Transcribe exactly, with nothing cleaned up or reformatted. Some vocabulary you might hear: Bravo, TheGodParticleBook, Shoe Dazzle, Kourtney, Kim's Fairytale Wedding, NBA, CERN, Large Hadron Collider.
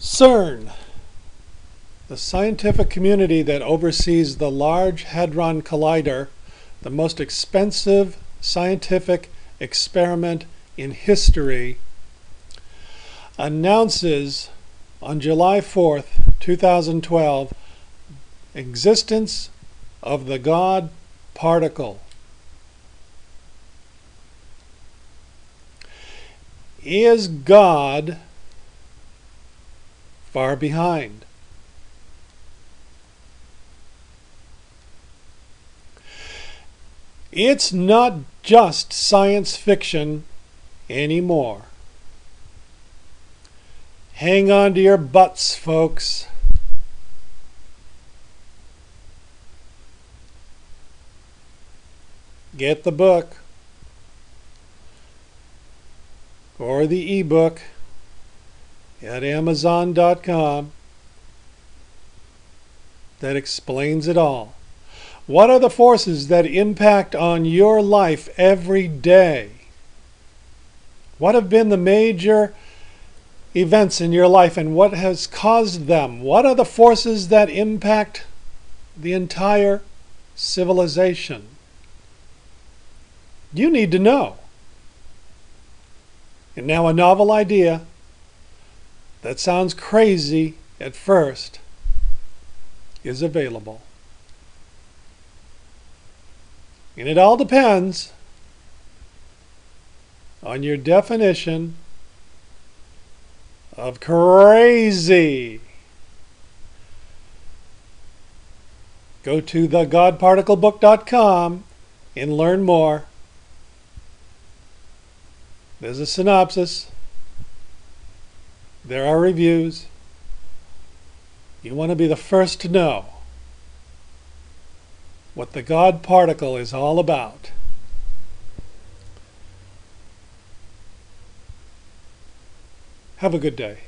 CERN, the scientific community that oversees the Large Hadron Collider, the most expensive scientific experiment in history, announces on July fourth, two thousand twelve, existence of the God particle. Is God far behind? It's not just science fiction anymore. Hang on to your butts, folks. Get the book or the ebook at Amazon dot com that explains it all. What are the forces that impact on your life every day? What have been the major events in your life and what has caused them? What are the forces that impact the entire civilization? You need to know. And now a novel idea that sounds crazy at first is available. And it all depends on your definition of crazy. Go to the god particle book dot com and learn more. There's a synopsis. There are reviews. You want to be the first to know what the God particle is all about. Have a good day.